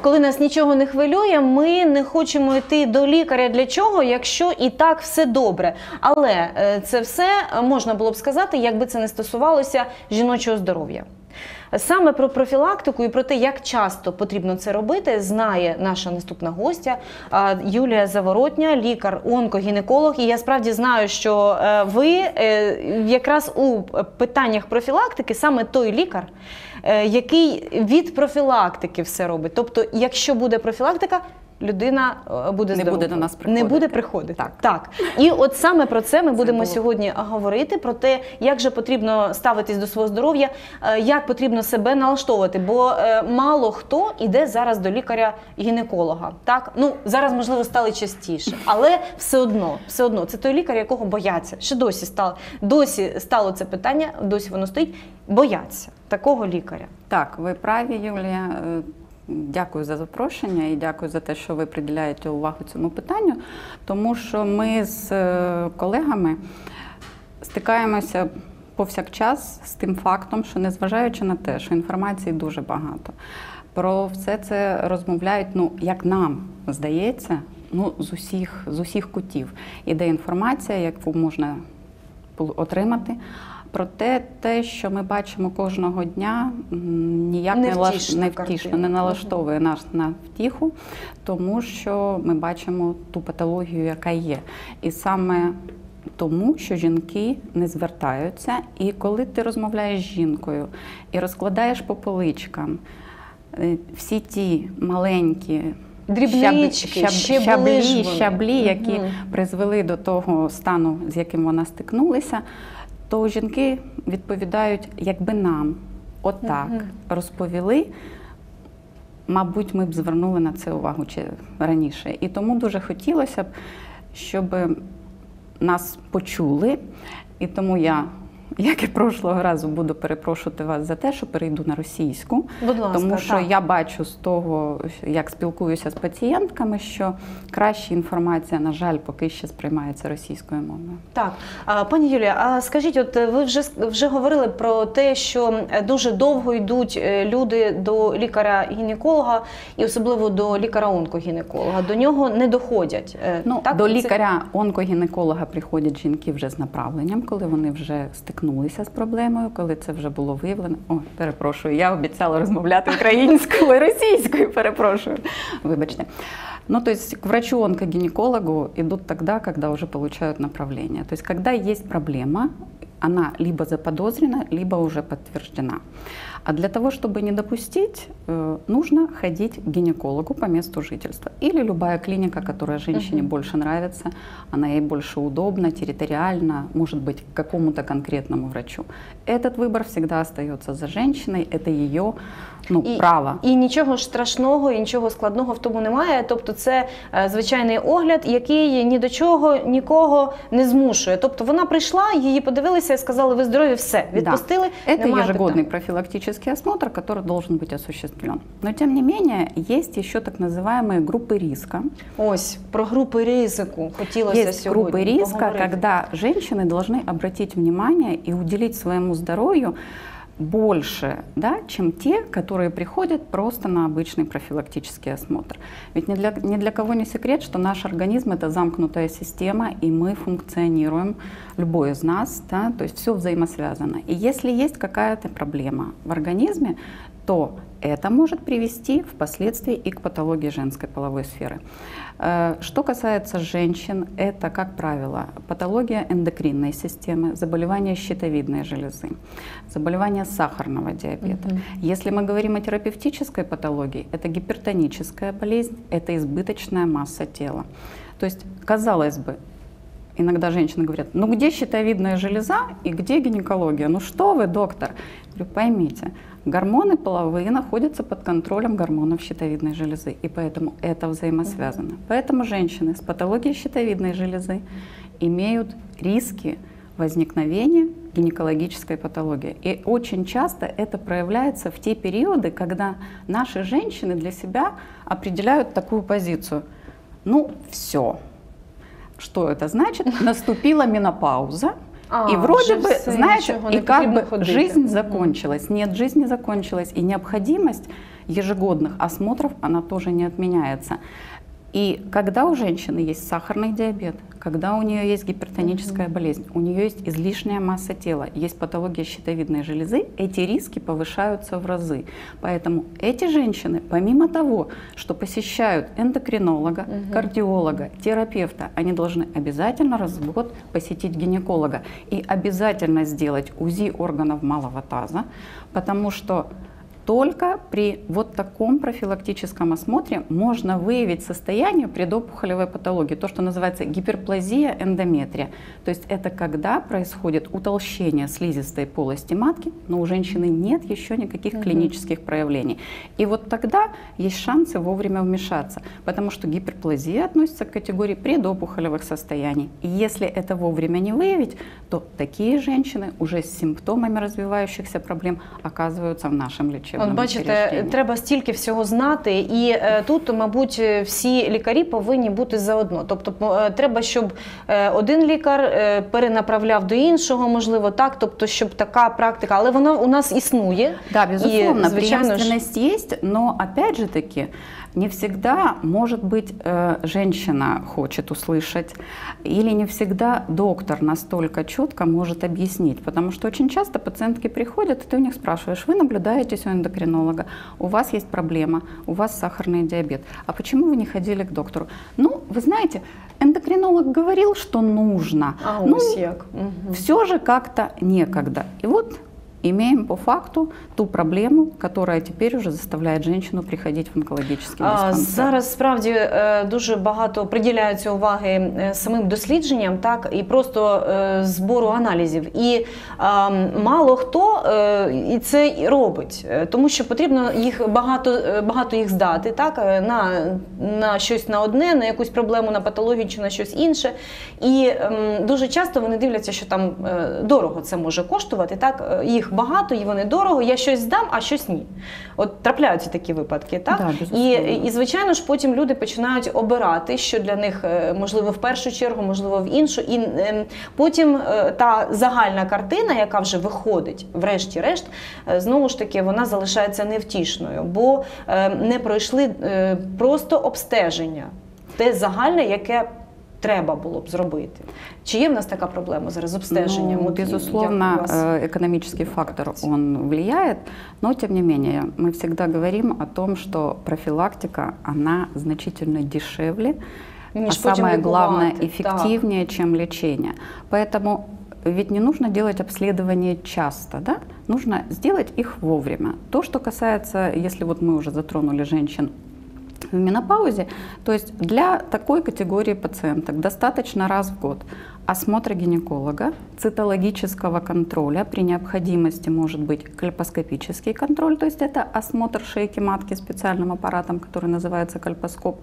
коли нас нічого не хвилює, ми не хочемо йти до лікаря для чого, якщо і так все добре. Але це все можна було б сказати, якби це не стосувалося жіночого здоров'я. Саме про профілактику і про те, як часто потрібно це робити, знає наша наступна гостя Юлія Заворотня, лікар-онкогінеколог. І я справді знаю, що ви якраз у питаннях профілактики саме той лікар, який від профілактики все робить. Тобто, якщо буде профілактика, людина буде здорова. Не буде до нас приходити. Не буде приходити. Так. І от саме про це ми будемо сьогодні говорити, про те, як же потрібно ставитись до свого здоров'я, як потрібно себе налаштовувати, бо мало хто йде зараз до лікаря-гінеколога. Так? Ну, зараз, можливо, стали частіше, але все одно, це той лікар, якого бояться. Ще досі стало це питання, досі воно стоїть, бояться такого лікаря. Так, ви праві, Юлія. Дякую за запрошення і дякую за те, що ви приділяєте увагу цьому питанню, тому що ми з колегами стикаємося повсякчас з тим фактом, що незважаючи на те, що інформації дуже багато, про все це розмовляють, ну, як нам здається, ну, з усіх кутів. Іде інформація, яку можна отримати. Проте те, що ми бачимо кожного дня, ніяк не налаштовує нас на втіху, тому що ми бачимо ту патологію, яка є. І саме тому, що жінки не звертаються. І коли ти розмовляєш з жінкою і розкладаєш по поличкам всі ті маленькі дрібнички, щаблі, які призвели до того стану, з яким вона стикнулася, то жінки відповідають, якби нам отак розповіли, мабуть, ми б звернули на це увагу раніше. І тому дуже хотілося б, щоб нас почули. І тому я, як і прошлого разу, буду перепрошувати вас за те, що перейду на російську. Будь ласка, тому що я бачу з того, як спілкуюся з пацієнтками, що краща інформація, на жаль, поки ще сприймається російською мовою. Так. Пані Юлія, а скажіть, от ви вже говорили про те, що дуже довго йдуть люди до лікаря-гінеколога і особливо до лікаря-онкогінеколога. До нього не доходять. Ну, так? До лікаря-онкогінеколога приходять жінки вже з направленням, коли вони вже стикнулися з проблемою, коли це вже було виявлено. О, перепрошую, я обіцяла розмовляти українською, російською, перепрошую. Вибачте. Ну, то есть к врачу-онкогинекологу идут тогда, когда уже получают направление. То есть, когда есть проблема, она либо заподозрена, либо уже подтверждена. А для того, чтобы не допустить, нужно ходить к гинекологу по месту жительства. Или любая клиника, которая женщине больше нравится, она ей больше удобна, территориально, может быть, к какому-то конкретному врачу. Этот выбор всегда остается за женщиной, это ее, ну, право. И ничего страшного, и ничего складного в тому немає. Тобто це звичайний огляд, який ні до чого, нікого не змушує. Тобто вона прийшла, її подивилися і сказали, ви здорові, все, відпустили, да. Это ежегодный профилактический осмотр, который должен быть осуществлен. Но, тем не менее, есть еще так называемые группы риска. Ось, про группы риска хотелось сегодня. Есть группы риска, когда женщины должны обратить внимание и уделить своему здоровью больше, да, чем те, которые приходят просто на обычный профилактический осмотр. Ведь ни для кого не секрет, что наш организм – это замкнутая система, и мы функционируем, любой из нас, да, то есть все взаимосвязано. И если есть какая-то проблема в организме, то это может привести впоследствии и к патологии женской половой сферы. Что касается женщин, это, как правило, патология эндокринной системы, заболевания щитовидной железы, заболевания сахарного диабета. Если мы говорим о терапевтической патологии, это гипертоническая болезнь, это избыточная масса тела. То есть, казалось бы, иногда женщины говорят, ну где щитовидная железа и где гинекология? Ну что вы, доктор? Я говорю, поймите, гормоны половые находятся под контролем гормонов щитовидной железы, и поэтому это взаимосвязано. Поэтому женщины с патологией щитовидной железы имеют риски возникновения гинекологической патологии. И очень часто это проявляется в те периоды, когда наши женщины для себя определяют такую позицию. Ну все. Что это значит? Наступила менопауза, И вроде бы, знаешь, и как бы жизнь закончилась. Нет, жизнь не закончилась. И необходимость ежегодных осмотров, она тоже не отменяется. И когда у женщины есть сахарный диабет, когда у нее есть гипертоническая болезнь, у нее есть излишняя масса тела, есть патология щитовидной железы, эти риски повышаются в разы. Поэтому эти женщины, помимо того, что посещают эндокринолога, кардиолога, терапевта, они должны обязательно раз в год посетить гинеколога и обязательно сделать УЗИ органов малого таза, потому что только при вот таком профилактическом осмотре можно выявить состояние предопухолевой патологии, то, что называется гиперплазия эндометрия. То есть это когда происходит утолщение слизистой полости матки, но у женщины нет еще никаких клинических проявлений. И вот тогда есть шансы вовремя вмешаться, потому что гиперплазия относится к категории предопухолевых состояний. И если это вовремя не выявить, то такие женщины уже с симптомами развивающихся проблем оказываются в нашем лечении. От бачите, треба стільки всього знати, і тут, мабуть, всі лікарі повинні бути заодно. Тобто, треба, щоб один лікар перенаправляв до іншого, можливо, так, тобто, щоб така практика, але вона у нас існує. Да, безусловно, преемственность есть, но, опять же таки, не всегда, может быть, женщина хочет услышать, или не всегда доктор настолько четко может объяснить, потому что очень часто пациентки приходят, и ты у них спрашиваешь, вы наблюдаетесь у эндокринолога, у вас есть проблема, у вас сахарный диабет, а почему вы не ходили к доктору? Ну, вы знаете, эндокринолог говорил, что нужно, но все же как-то некогда. И вот имеем по факту ту проблему, которая теперь уже заставляє жінку приходити в онкологічний диспансер. Зараз справді дуже багато приділяється уваги самим дослідженням, так, і просто збору аналізів. І мало хто і це і робить, тому що потрібно їх багато їх здати, так, на щось на одне, на якусь проблему, на патологію чи на щось інше. І дуже часто вони дивляться, що там дорого це може коштувати, так, їх багато, і вони дорого, я щось здам, а щось ні. От трапляються такі випадки, так? І, звичайно ж, потім люди починають обирати, що для них, можливо, в першу чергу, можливо, в іншу. І потім та загальна картина, яка вже виходить, врешті-решт, знову ж таки, вона залишається невтішною, бо не пройшли просто обстеження, те загальне, яке треба було б зробити. Чи є в нас така проблема зараз з обстеженням? Ну, безусловно, экономический фактор, он влияет, но, тем не менее, мы всегда говорим о том, что профилактика, она значительно дешевле, а самое главное, эффективнее, чем лечение. Поэтому ведь не нужно делать обследования часто, да? Нужно сделать их вовремя. То, что касается, если вот мы уже затронули женщин в менопаузе, то есть для такой категории пациенток достаточно раз в год осмотра гинеколога, цитологического контроля, при необходимости может быть кольпоскопический контроль, то есть это осмотр шейки матки специальным аппаратом, который называется кольпоскоп,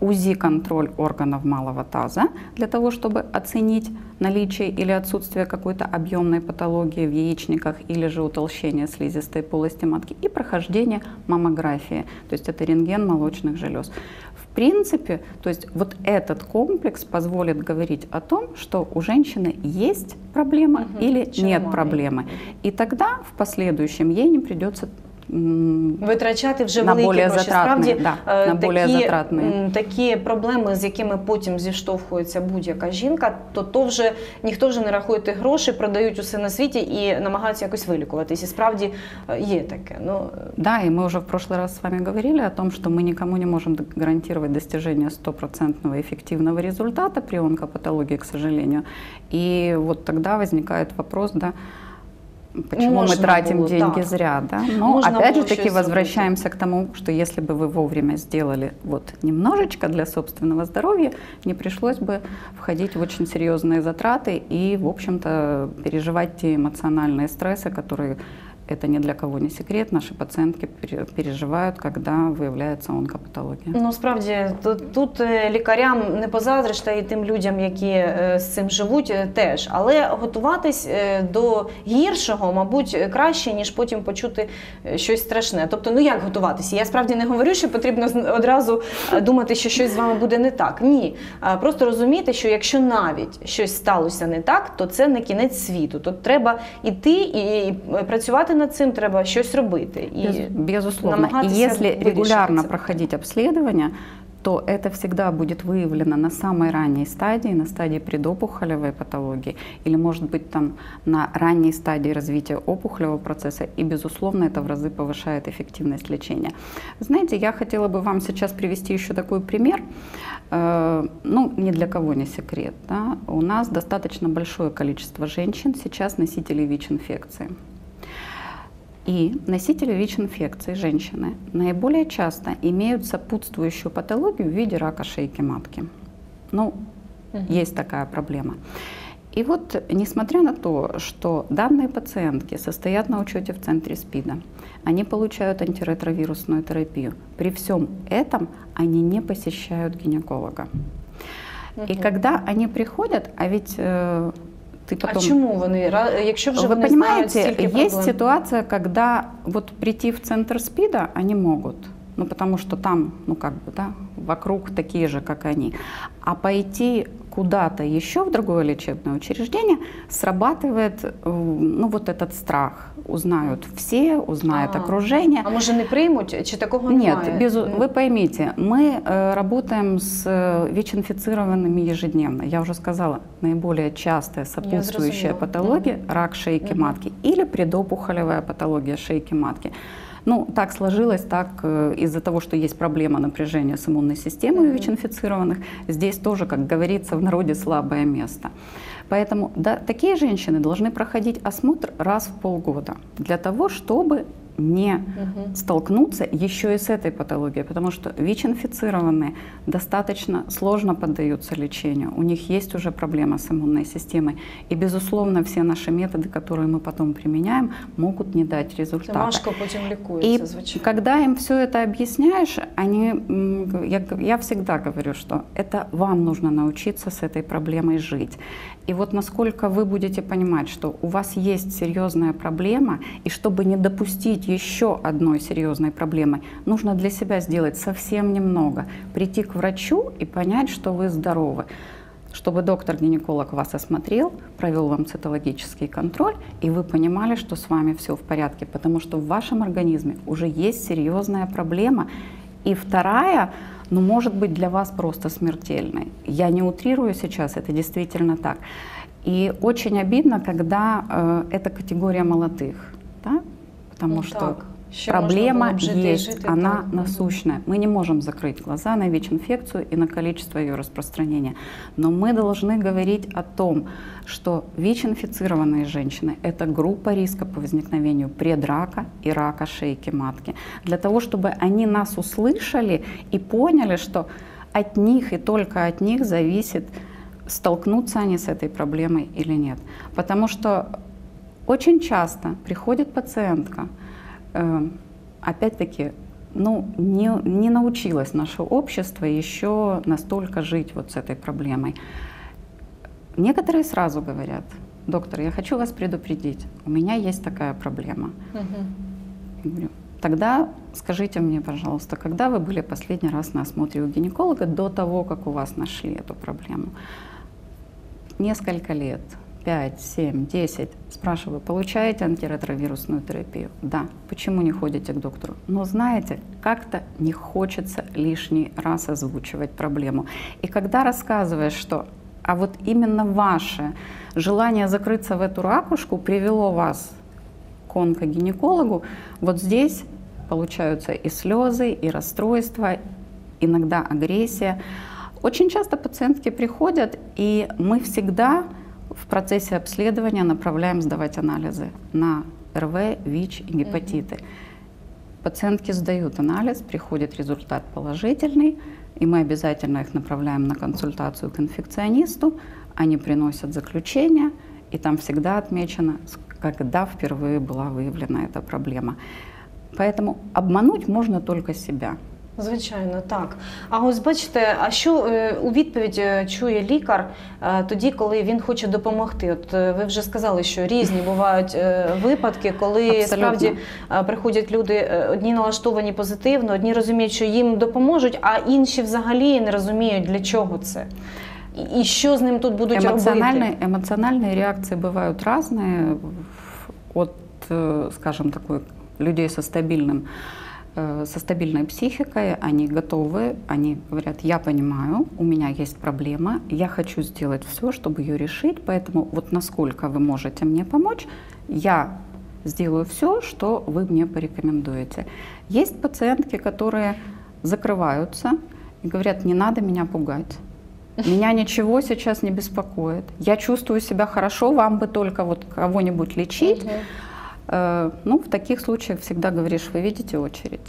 УЗИ-контроль органов малого таза, для того, чтобы оценить наличие или отсутствие какой-то объемной патологии в яичниках или же утолщение слизистой полости матки, и прохождение маммографии, то есть это рентген молочных желез. В принципе, то есть вот этот комплекс позволит говорить о том, что у женщины есть проблема или нет проблемы. И тогда в последующем ей не придется витрачати вже великі гроші. Справді, такі проблеми, з якими потім зіштовхується будь-яка жінка, то ніхто вже не рахує тих грошей, продають усе на світі і намагаються якось вилікуватись. І справді є таке. Так, і ми вже в прошлий раз з вами говорили о том, що ми нікому не можемо гарантувати достіження 100% ефективного результату при онкопатології, к сожалению. І от тоді виникає вопрос, почему мы тратим деньги зря, да? Но опять же таки возвращаемся к тому, что если бы вы вовремя сделали вот немножечко для собственного здоровья, не пришлось бы входить в очень серьезные затраты и, в общем-то, переживать те эмоциональные стрессы, которые Это ни для кого не секрет, наши пациентки переживают, когда виявляється онкопатологія. Ну, справді, тут лікарям не позаздриш, та й тим людям, які з цим живуть, теж. Але готуватись до гіршого, мабуть, краще, ніж потім почути щось страшне. Тобто, ну як готуватися? Я справді не говорю, що потрібно одразу думати, що щось з вами буде не так. Ні. Просто розуміти, що якщо навіть щось сталося не так, то це не кінець світу. Тут треба іти і працювати над цим, треба щось робити. Безусловно. И если регулярно проходить обследование, то это всегда будет выявлено на самой ранней стадии, на стадии предопухолевой патологии или, может быть, там, на ранней стадии развития опухолевого процесса, и, безусловно, это в разы повышает эффективность лечения. Знаете, я хотела бы вам сейчас привести еще такой пример. Ну, ни для кого не секрет, да? У нас достаточно большое количество женщин сейчас носителей ВИЧ-инфекции. И носители ВИЧ-инфекции, женщины, наиболее часто имеют сопутствующую патологию в виде рака шейки матки. Ну, есть такая проблема. И вот, несмотря на то, что данные пациентки состоят на учете в центре СПИДа, они получают антиретровирусную терапию, при всем этом они не посещают гинеколога. И когда они приходят, а ведь... Потом... А чему вы понимаете, есть ситуация, когда вот прийти в центр СПИДа они могут, ну потому что там, ну как бы, да, вокруг такие же, как они, а пойти куда-то еще в другое лечебное учреждение срабатывает, ну вот этот страх. Узнают все, узнает окружение. А может, не примут? Или такого нет? Нет, вы поймите, мы работаем с ВИЧ-инфицированными ежедневно. Я уже сказала, наиболее частая сопутствующая патология – рак шейки матки или предопухолевая патология шейки матки. Ну, так сложилось, так из-за того, что есть проблема напряжения с иммунной системой у ВИЧ-инфицированных, здесь тоже, как говорится в народе, слабое место. Поэтому да, такие женщины должны проходить осмотр раз в полгода для того, чтобы не столкнуться еще и с этой патологией, потому что ВИЧ-инфицированные достаточно сложно поддаются лечению, у них есть уже проблема с иммунной системой, и, безусловно, все наши методы, которые мы потом применяем, могут не дать результата. И когда им все это объясняешь, они, я всегда говорю, что это вам нужно научиться с этой проблемой жить. И вот насколько вы будете понимать, что у вас есть серьезная проблема, и чтобы не допустить еще одной серьезной проблемы, нужно для себя сделать совсем немного. Прийти к врачу и понять, что вы здоровы. Чтобы доктор-гинеколог вас осмотрел, провел вам цитологический контроль, и вы понимали, что с вами все в порядке, потому что в вашем организме уже есть серьезная проблема. И вторая... но может быть для вас просто смертельной. Я не утрирую сейчас, это действительно так. И очень обидно, когда это категория молодых, да? Потому ну, что так. Проблема есть, жить, она так. насущная. Мы не можем закрыть глаза на ВИЧ-инфекцию и на количество ее распространения. Но мы должны говорить о том, что ВИЧ-инфицированные женщины – это группа риска по возникновению предрака и рака шейки матки. Для того, чтобы они нас услышали и поняли, что от них и только от них зависит, столкнутся они с этой проблемой или нет. Потому что очень часто приходит пациентка, опять-таки, ну, не научилось наше общество еще настолько жить вот с этой проблемой. Некоторые сразу говорят: доктор, я хочу вас предупредить, у меня есть такая проблема. Угу. Тогда скажите мне, пожалуйста, когда вы были последний раз на осмотре у гинеколога до того, как у вас нашли эту проблему? Несколько лет. 5, 7, 10. Спрашиваю, получаете антиретровирусную терапию? Да. Почему не ходите к доктору? Но знаете, как-то не хочется лишний раз озвучивать проблему. И когда рассказываешь, что а вот именно ваше желание закрыться в эту ракушку привело вас к онкогинекологу, вот здесь получаются и слезы, и расстройства, иногда агрессия. Очень часто пациентки приходят, и мы всегда... в процессе обследования направляем сдавать анализы на РВ, ВИЧ и гепатиты. Пациентки сдают анализ, приходит результат положительный, и мы обязательно их направляем на консультацию к инфекционисту, они приносят заключение, и там всегда отмечено, когда впервые была выявлена эта проблема. Поэтому обмануть можно только себя. Звичайно, так. А ось бачите, а що у відповідь чує лікар тоді, коли він хоче допомогти? От ви вже сказали, що різні бувають випадки, коли справді приходять люди, одні налаштовані позитивно, одні розуміють, що їм допоможуть, а інші взагалі не розуміють, для чого це. І що з ним тут будуть робити? Емоціональні реакції бувають різні, от, скажімо, такої людей со стабильной психикой, они готовы, они говорят: я понимаю, у меня есть проблема, я хочу сделать все, чтобы ее решить, поэтому вот насколько вы можете мне помочь, я сделаю все, что вы мне порекомендуете. Есть пациентки, которые закрываются и говорят: не надо меня пугать, меня ничего сейчас не беспокоит, я чувствую себя хорошо, вам бы только вот кого-нибудь лечить. Ну, в таких случаях всегда говоришь: вы видите очередь.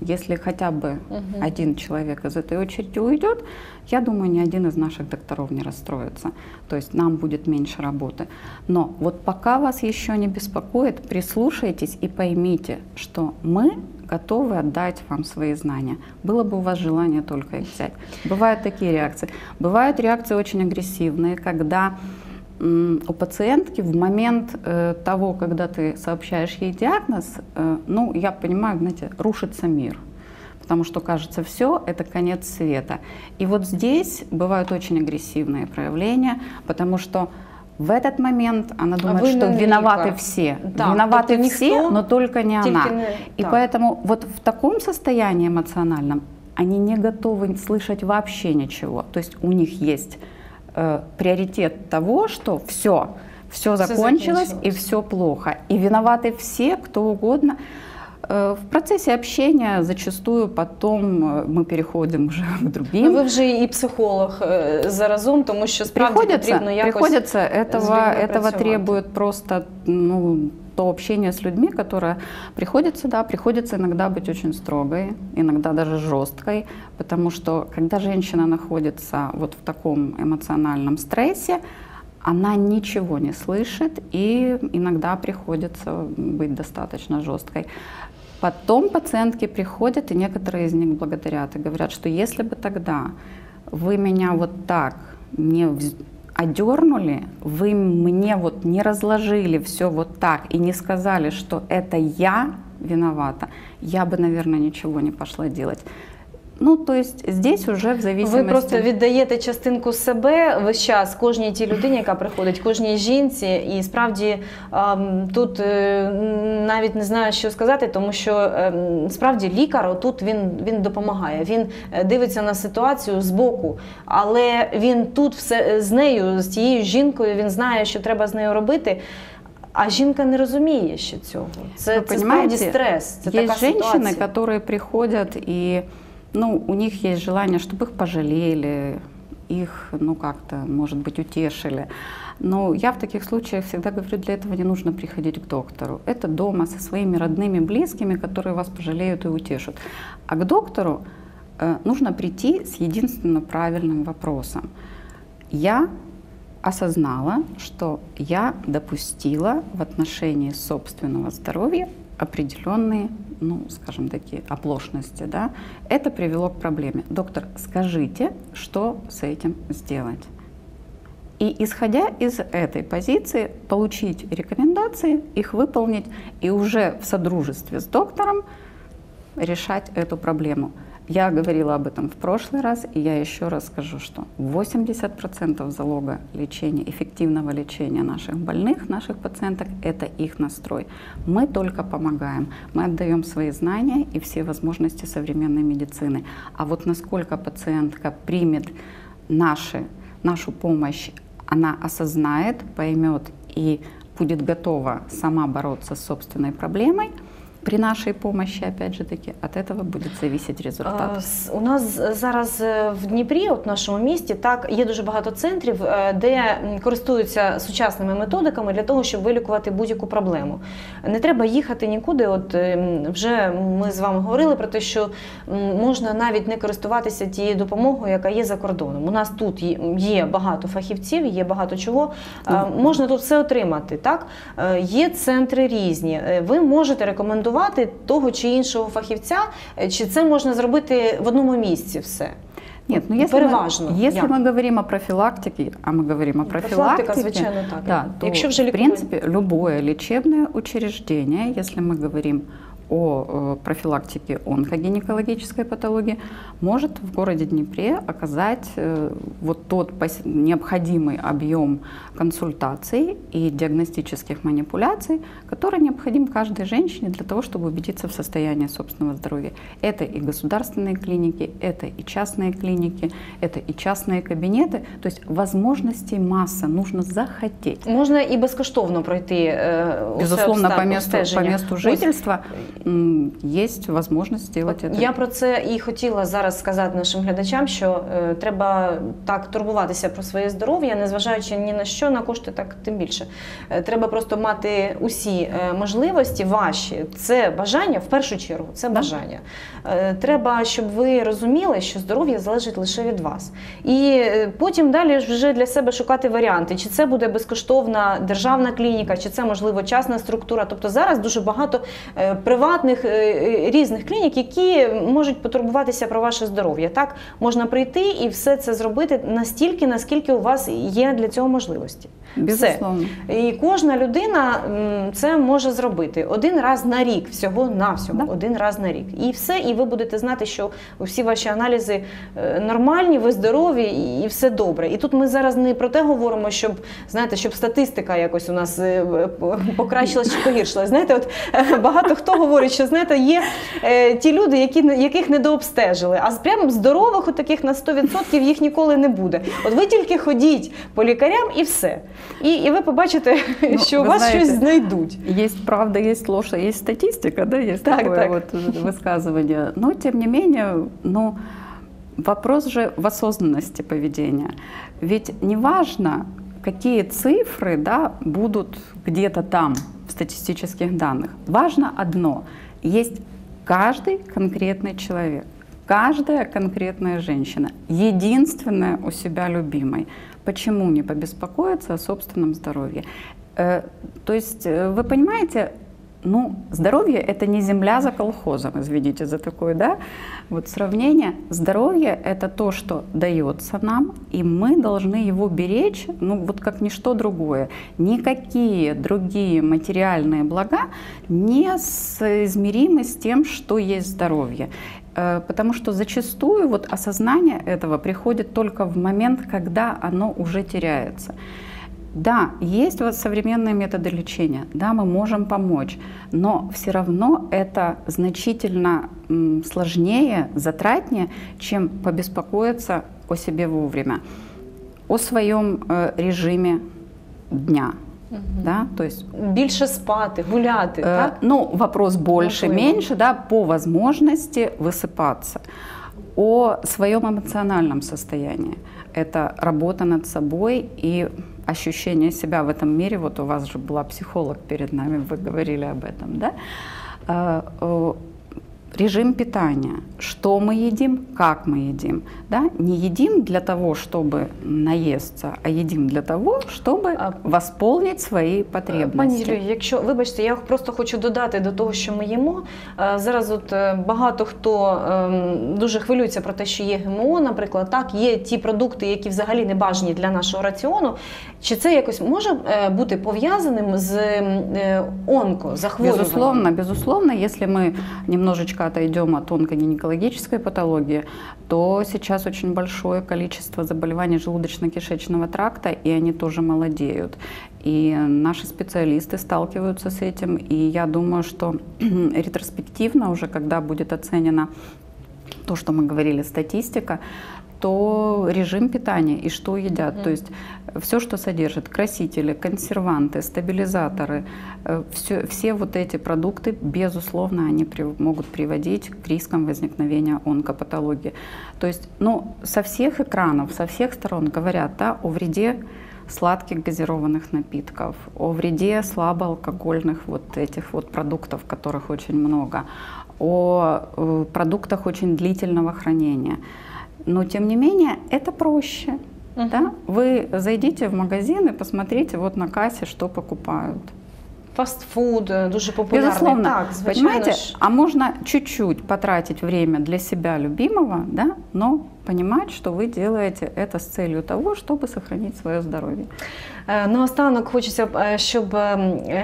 Если хотя бы один человек из этой очереди уйдет, я думаю, ни один из наших докторов не расстроится. То есть нам будет меньше работы. Но вот пока вас еще не беспокоит, прислушайтесь и поймите, что мы готовы отдать вам свои знания. Было бы у вас желание только их взять. Бывают такие реакции. Бывают реакции очень агрессивные, когда у пациентки в момент того, когда ты сообщаешь ей диагноз, ну, я понимаю, знаете, рушится мир, потому что, кажется, все — это конец света. И вот здесь бывают очень агрессивные проявления, потому что в этот момент она думает, что виноваты все. Да, виноваты все, но только не она. И поэтому вот в таком состоянии эмоциональном они не готовы слышать вообще ничего. То есть у них есть приоритет того, что все закончилось и все плохо. И виноваты все, кто угодно. В процессе общения зачастую потом мы переходим уже к другим. Вы уже и психолог заразом, потому что приходится, этого требует просто, ну, то общение с людьми, которое приходится иногда быть очень строгой, иногда даже жесткой, потому что когда женщина находится вот в таком эмоциональном стрессе, она ничего не слышит, и иногда приходится быть достаточно жесткой. Потом пациентки приходят, и некоторые из них благодарят и говорят, что если бы тогда вы меня вот так не одернули, вы мне вот не разложили все вот так и не сказали, что это я виновата, я бы, наверное, ничего не пошла делать. Ну, то есть здесь уже в зависимости... Ви просто віддаєте частинку себе весь час кожній тій людині, яка приходить, кожній жінці. І справді тут навіть не знаю, що сказати, тому що справді лікар отут він допомагає, він дивиться на ситуацію збоку, але він тут все з нею, з тією жінкою, він знає, що треба з нею робити. А жінка не розуміє ще цього. Це справді стрес, це така ситуація. Є жінки, які приходять і... Ну, у них есть желание, чтобы их пожалели, их, ну, как-то, может быть, утешили. Но я в таких случаях всегда говорю: для этого не нужно приходить к доктору. Это дома со своими родными, близкими, которые вас пожалеют и утешат. А к доктору нужно прийти с единственно правильным вопросом. Я осознала, что я допустила в отношении собственного здоровья определенные, ну, скажем, такие оплошности, да, это привело к проблеме. Доктор, скажите, что с этим сделать? И исходя из этой позиции, получить рекомендации, их выполнить и уже в содружестве с доктором решать эту проблему. Я говорила об этом в прошлый раз, и я еще раз скажу, что 80% залога лечения, эффективного лечения наших больных, наших пациенток – это их настрой. Мы только помогаем, мы отдаем свои знания и все возможности современной медицины. А вот насколько пациентка примет нашу помощь, она осознает, поймет и будет готова сама бороться с собственной проблемой, при нашей помощи, опять же таки, от этого будет зависеть результат. У нас зараз в Дніпрі, в нашому місті, так, є дуже багато центрів, де користуються сучасними методиками для того, щоб вилікувати будь-яку проблему. Не треба їхати нікуди. От вже ми з вами говорили про те, що можна навіть не користуватися тією допомогою, яка є за кордоном. У нас тут є багато фахівців, є багато чого. Можна тут все отримати, так? Є центри різні. Ви можете рекомендувати того чи іншого фахівця, чи це можна зробити в одному місці все? Нет, ну если мы говорим о профилактике, а мы говорим о профилактике, да, то в принципе любое лечебное учреждение, если мы говорим о профилактике онкогинекологической патологии, может в городе Днепре оказать вот тот необходимый объем консультаций и диагностических манипуляций, который необходим каждой женщине для того, чтобы убедиться в состоянии собственного здоровья. Это и государственные клиники, это и частные клиники, это и частные кабинеты. То есть возможностей масса, нужно захотеть. Можно и бескоштовно пройти. Безусловно, по месту жительства есть возможность сделать это. Я про це і хотіла зараз сказати нашим глядачам, що треба так турбуватися про своє здоров'я, незважаючи ні на що, на кошти так тим більше. Треба просто мати усі можливості ваші. Це бажання, в першу чергу, це бажання. Треба, щоб ви розуміли, що здоров'я залежить лише від вас. І потім далі вже для себе шукати варіанти, чи це буде безкоштовна державна клініка, чи це, можливо, частна структура. Тобто зараз дуже багато приватних різних клінік, які можуть потурбуватися про ваше здоров'я. Так, можна прийти і все це зробити настільки, наскільки у вас є для цього можливості. Безусловно. І кожна людина це може зробити один раз на рік, всього-навсього, да? Один раз на рік. І все, і ви будете знати, що всі ваші аналізи нормальні, ви здорові і все добре. І тут ми зараз не про те говоримо, щоб, знаєте, щоб статистика якось у нас покращилась чи погіршилась. Знаєте, от багато хто говорить, що, знаєте, є ті люди, яких недообстежили, а прям здорових, таких на 100% їх ніколи не буде. От ви тільки ходіть по лікарям і все. І ви побачите, що у вас щось знайдуть. Є правда, є ложь, є статистика, да? Є таке висказування. Ну, тим не менше, ну, вопрос же в осознанності поведення. Ведь не важно, какие цифры, да, будут где-то там, в статистических данных. Важно одно – есть каждый конкретный человек, каждая конкретная женщина, единственная у себя любимой. Почему не побеспокоиться о собственном здоровье? То есть, вы понимаете, ну, здоровье – это не земля за колхозом, извините за такое, да? Вот сравнение. Здоровье – это то, что дается нам, и мы должны его беречь, ну, вот как ничто другое. Никакие другие материальные блага не соизмеримы с тем, что есть здоровье. Потому что зачастую вот осознание этого приходит только в момент, когда оно уже теряется. Да, есть вот современные методы лечения, да, мы можем помочь, но все равно это значительно сложнее, затратнее, чем побеспокоиться о себе вовремя, о своем режиме дня. Угу. Да, то есть, больше спать, гулять, так? Ну, вопрос больше-меньше, да, по возможности высыпаться. О своем эмоциональном состоянии. Это работа над собой и ощущение себя в этом мире. Вот у вас же была психолог перед нами, вы говорили об этом, да? Режим питания. Что мы едим, как мы едим. Да? Не едим для того, чтобы наесться, а едим для того, чтобы восполнити свої потребності. Пані Юлію, якщо, вибачте, я просто хочу додати до того, що ми їмо. Зараз от багато хто дуже хвилюється про те, що є ГМО, наприклад, так, є ті продукти, які взагалі не бажані для нашого раціону. Чи це якось може бути пов'язаним з онкозахворюванням? Безусловно, безусловно, якщо ми немножечко отойдем от онкогинекологической патологии, то сейчас очень большое количество заболеваний желудочно-кишечного тракта, и они тоже молодеют. И наши специалисты сталкиваются с этим, и я думаю, что ретроспективно уже, когда будет оценена то, что мы говорили, статистика, что режим питания и что едят. То есть все, что содержит красители, консерванты, стабилизаторы, все вот эти продукты, безусловно, они могут приводить к рискам возникновения онкопатологии. То есть, ну, со всех экранов, со всех сторон говорят, да, о вреде сладких газированных напитков, о вреде слабоалкогольных вот этих вот продуктов, которых очень много, о продуктах очень длительного хранения. Но, тем не менее, это проще. Да? Вы зайдите в магазин и посмотрите вот на кассе, что покупают. Фастфуд, дуже популярний. Безусловно, так, понимаете, а можно чуть-чуть потратить время для себя любимого, да, но понимать, что вы делаете это с целью того, чтобы сохранить свое здоровье. Наостанок хочеться, щоб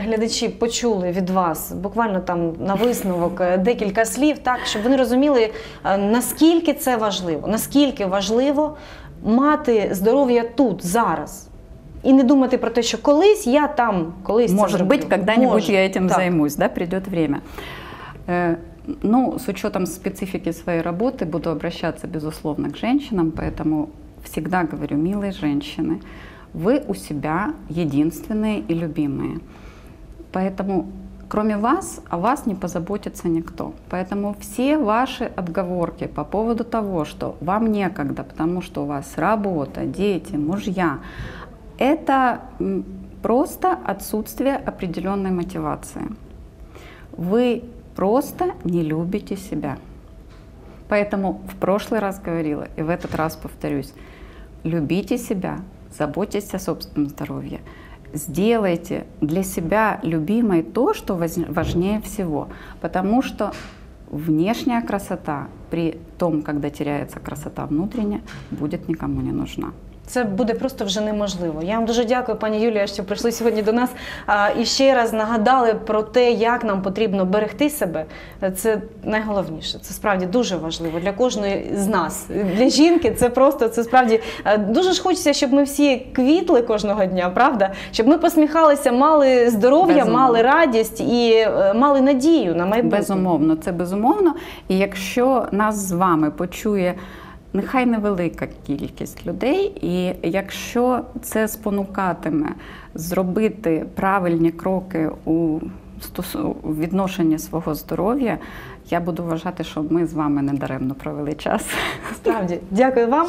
глядачі почули від вас буквально там на висновок декілька слів, так, щоб вони розуміли, наскільки це важливо, наскільки важливо мати здоров'я тут, зараз. И не думать про то, что колись я там, колись. Может быть, когда-нибудь я этим займусь, да, придет время. Ну, с учетом специфики своей работы буду обращаться, безусловно, к женщинам, поэтому всегда говорю, милые женщины, вы у себя единственные и любимые. Поэтому кроме вас, о вас не позаботится никто. Поэтому все ваши отговорки по поводу того, что вам некогда, потому что у вас работа, дети, мужья, это просто отсутствие определенной мотивации. Вы просто не любите себя. Поэтому в прошлый раз говорила, и в этот раз повторюсь, любите себя, заботьтесь о собственном здоровье. Сделайте для себя любимой то, что важнее всего. Потому что внешняя красота, при том, когда теряется красота внутренняя, будет никому не нужна. Це буде просто вже неможливо. Я вам дуже дякую, пані Юлія, що прийшли сьогодні до нас і ще раз нагадали про те, як нам потрібно берегти себе. Це найголовніше. Це справді дуже важливо для кожної з нас. Для жінки це просто, це справді дуже ж хочеться, щоб ми всі квітли кожного дня, правда? Щоб ми посміхалися, мали здоров'я, мали радість і мали надію на майбутнє. Безумовно, це безумовно. І якщо нас з вами почує нехай невелика кількість людей, і якщо це спонукатиме зробити правильні кроки у відношенні свого здоров'я, я буду вважати, що ми з вами недаремно провели час. Справді, дякую вам.